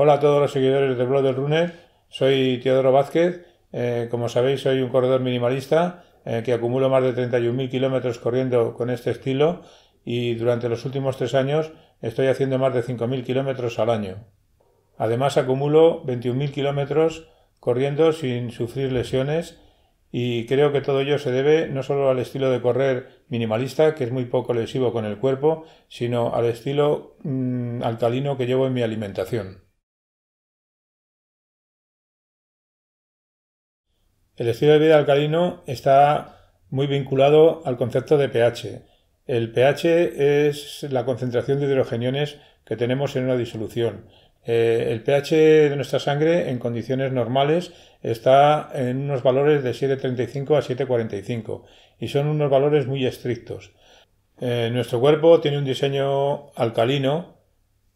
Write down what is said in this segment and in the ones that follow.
Hola a todos los seguidores de Blog del Runner, soy Teodoro Vázquez, como sabéis soy un corredor minimalista que acumulo más de 31.000 kilómetros corriendo con este estilo y durante los últimos 3 años estoy haciendo más de 5.000 kilómetros al año. Además acumulo 21.000 kilómetros corriendo sin sufrir lesiones y creo que todo ello se debe no solo al estilo de correr minimalista, que es muy poco lesivo con el cuerpo, sino al estilo alcalino que llevo en mi alimentación. El estilo de vida alcalino está muy vinculado al concepto de pH. El pH es la concentración de hidrogeniones que tenemos en una disolución. El pH de nuestra sangre en condiciones normales está en unos valores de 7,35 a 7,45 y son unos valores muy estrictos. Nuestro cuerpo tiene un diseño alcalino,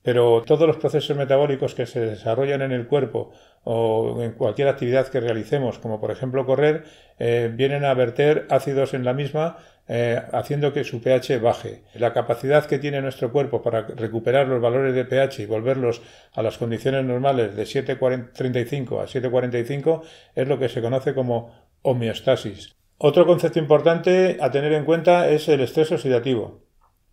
pero todos los procesos metabólicos que se desarrollan en el cuerpo o en cualquier actividad que realicemos, como por ejemplo correr, vienen a verter ácidos en la misma, haciendo que su pH baje. La capacidad que tiene nuestro cuerpo para recuperar los valores de pH y volverlos a las condiciones normales de 7,35 a 7,45 es lo que se conoce como homeostasis. Otro concepto importante a tener en cuenta es el estrés oxidativo.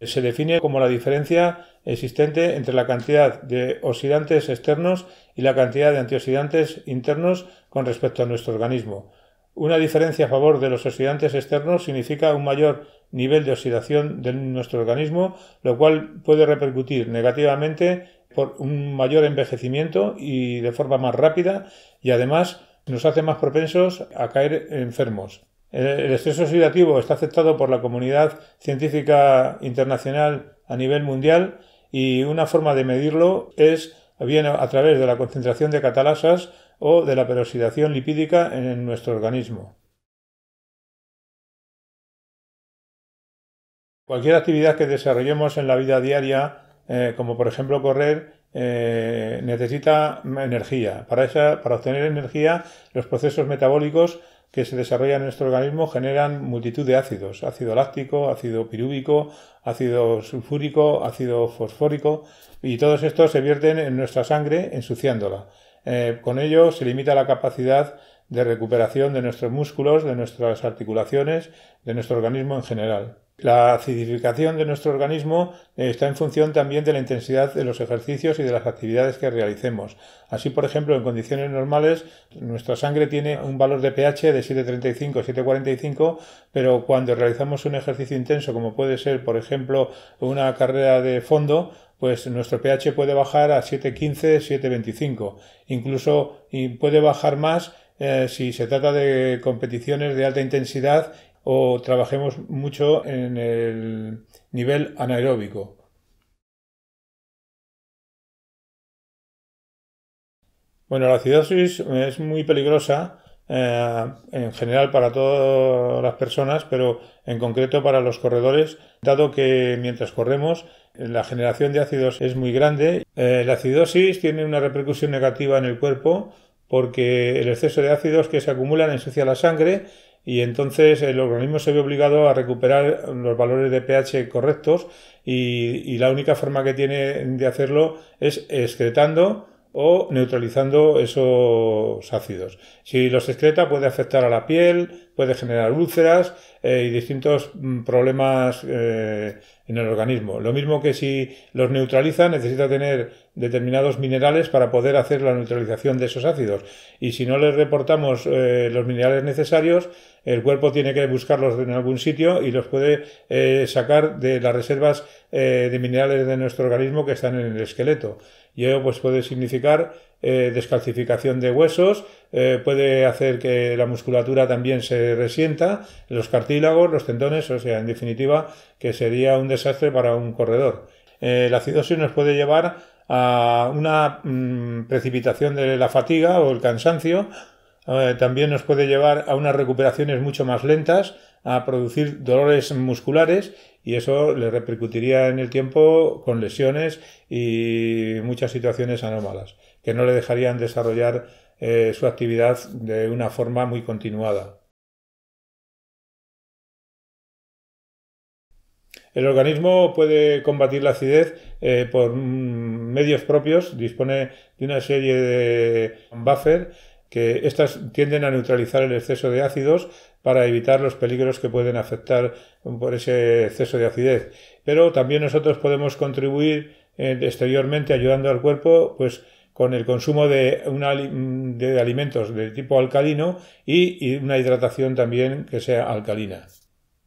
Se define como la diferencia existente entre la cantidad de oxidantes externos y la cantidad de antioxidantes internos con respecto a nuestro organismo. Una diferencia a favor de los oxidantes externos significa un mayor nivel de oxidación de nuestro organismo, lo cual puede repercutir negativamente por un mayor envejecimiento y de forma más rápida, y además nos hace más propensos a caer enfermos. El estrés oxidativo está aceptado por la comunidad científica internacional a nivel mundial y una forma de medirlo es bien a través de la concentración de catalasas o de la peroxidación lipídica en nuestro organismo. Cualquier actividad que desarrollemos en la vida diaria, como por ejemplo correr, necesita energía. Para obtener energía, los procesos metabólicos que se desarrollan en nuestro organismo generan multitud de ácidos: ácido láctico, ácido pirúvico, ácido sulfúrico, ácido fosfórico, y todos estos se vierten en nuestra sangre ensuciándola. Con ello se limita la capacidad de recuperación de nuestros músculos, de nuestras articulaciones, de nuestro organismo en general. La acidificación de nuestro organismo está en función también de la intensidad de los ejercicios y de las actividades que realicemos. Así, por ejemplo, en condiciones normales, nuestra sangre tiene un valor de pH de 7,35 a 7,45, pero cuando realizamos un ejercicio intenso, como puede ser, por ejemplo, una carrera de fondo, pues nuestro pH puede bajar a 7,15, 7,25. Incluso puede bajar más si se trata de competiciones de alta intensidad o trabajemos mucho en el nivel anaeróbico. Bueno, la acidosis es muy peligrosa en general para todas las personas, pero en concreto para los corredores, dado que mientras corremos la generación de ácidos es muy grande. La acidosis tiene una repercusión negativa en el cuerpo porque el exceso de ácidos que se acumulan ensucia la sangre y entonces el organismo se ve obligado a recuperar los valores de pH correctos y la única forma que tiene de hacerlo es excretando o neutralizando esos ácidos. Si los excreta puede afectar a la piel, puede generar úlceras y distintos problemas en el organismo. Lo mismo que si los neutraliza, necesita tener determinados minerales para poder hacer la neutralización de esos ácidos. Y si no les reportamos los minerales necesarios, el cuerpo tiene que buscarlos en algún sitio y los puede sacar de las reservas de minerales de nuestro organismo que están en el esqueleto. Y ello pues, puede significar descalcificación de huesos, puede hacer que la musculatura también se resienta, los cartílagos, los tendones, o sea, en definitiva, que sería un desastre para un corredor. La acidosis nos puede llevar a una precipitación de la fatiga o el cansancio. También nos puede llevar a unas recuperaciones mucho más lentas, a producir dolores musculares y eso le repercutiría en el tiempo con lesiones y muchas situaciones anómalas que no le dejarían desarrollar su actividad de una forma muy continuada. El organismo puede combatir la acidez por medios propios, dispone de una serie de buffer que estas tienden a neutralizar el exceso de ácidos para evitar los peligros que pueden afectar por ese exceso de acidez. Pero también nosotros podemos contribuir exteriormente ayudando al cuerpo pues con el consumo de alimentos de tipo alcalino y una hidratación también que sea alcalina.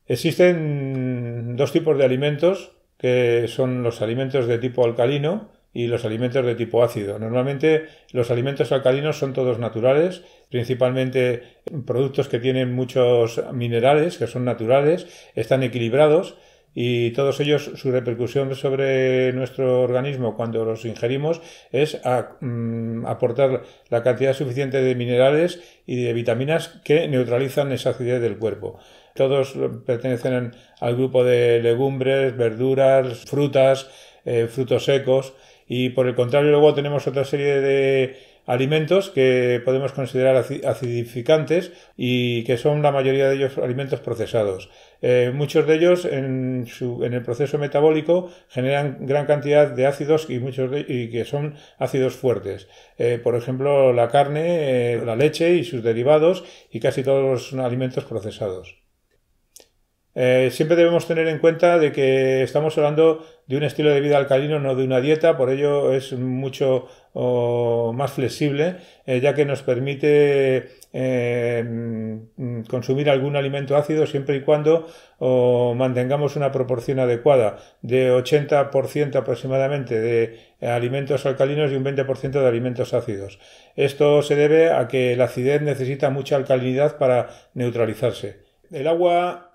Existen dos tipos de alimentos, que son los alimentos de tipo alcalino y los alimentos de tipo ácido. Normalmente los alimentos alcalinos son todos naturales, principalmente productos que tienen muchos minerales, que son naturales, están equilibrados y todos ellos, su repercusión sobre nuestro organismo cuando los ingerimos es aportar la cantidad suficiente de minerales y de vitaminas que neutralizan esa acidez del cuerpo. Todos pertenecen al grupo de legumbres, verduras, frutas, frutos secos. Y por el contrario luego tenemos otra serie de alimentos que podemos considerar acidificantes y que son la mayoría de ellos alimentos procesados. Muchos de ellos en el proceso metabólico generan gran cantidad de ácidos y que son ácidos fuertes. Por ejemplo la carne, la leche y sus derivados y casi todos los alimentos procesados. Siempre debemos tener en cuenta de que estamos hablando de un estilo de vida alcalino, no de una dieta, por ello es mucho más flexible, ya que nos permite consumir algún alimento ácido siempre y cuando mantengamos una proporción adecuada de 80% aproximadamente de alimentos alcalinos y un 20% de alimentos ácidos. Esto se debe a que la acidez necesita mucha alcalinidad para neutralizarse. El agua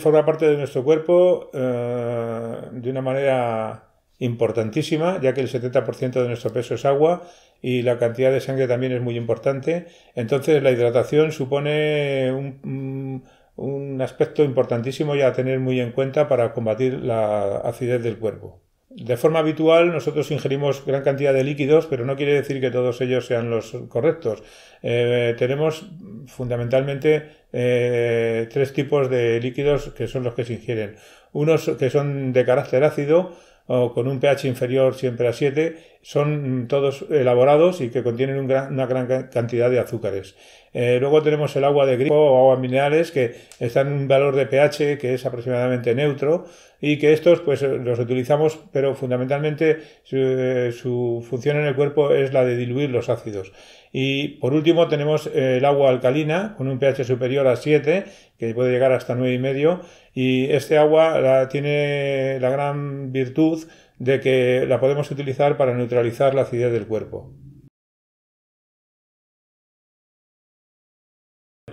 forma parte de nuestro cuerpo de una manera importantísima, ya que el 70% de nuestro peso es agua y la cantidad de sangre también es muy importante. Entonces la hidratación supone un aspecto importantísimo y a tener muy en cuenta para combatir la acidez del cuerpo. De forma habitual nosotros ingerimos gran cantidad de líquidos, pero no quiere decir que todos ellos sean los correctos. Tenemos fundamentalmente tres tipos de líquidos que son los que se ingieren. Unos que son de carácter ácido o con un pH inferior siempre a 7, son todos elaborados y que contienen una gran cantidad de azúcares. Luego tenemos el agua de grifo o aguas minerales que están en un valor de pH que es aproximadamente neutro y que estos pues los utilizamos, pero fundamentalmente su función en el cuerpo es la de diluir los ácidos. Y por último tenemos el agua alcalina con un pH superior a 7, que puede llegar hasta 9,5, y este agua tiene la gran virtud de que la podemos utilizar para neutralizar la acidez del cuerpo.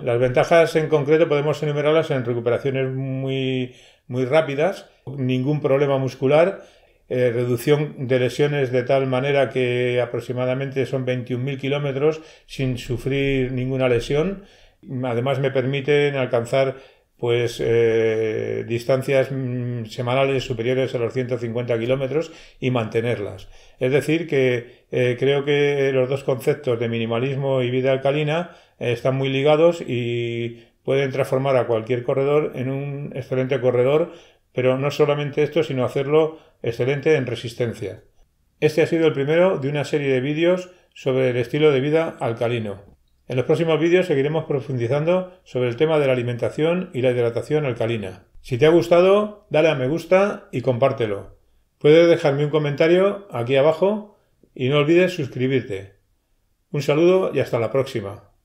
Las ventajas en concreto podemos enumerarlas en recuperaciones muy rápidas, ningún problema muscular, reducción de lesiones de tal manera que aproximadamente son 21.000 kilómetros sin sufrir ninguna lesión. Además me permiten alcanzar pues distancias semanales superiores a los 150 kilómetros y mantenerlas. Es decir que creo que los dos conceptos de minimalismo y vida alcalina están muy ligados y pueden transformar a cualquier corredor en un excelente corredor, pero no solamente esto, sino hacerlo excelente en resistencia. Este ha sido el primero de una serie de vídeos sobre el estilo de vida alcalino. En los próximos vídeos seguiremos profundizando sobre el tema de la alimentación y la hidratación alcalina. Si te ha gustado, dale a me gusta y compártelo. Puedes dejarme un comentario aquí abajo y no olvides suscribirte. Un saludo y hasta la próxima.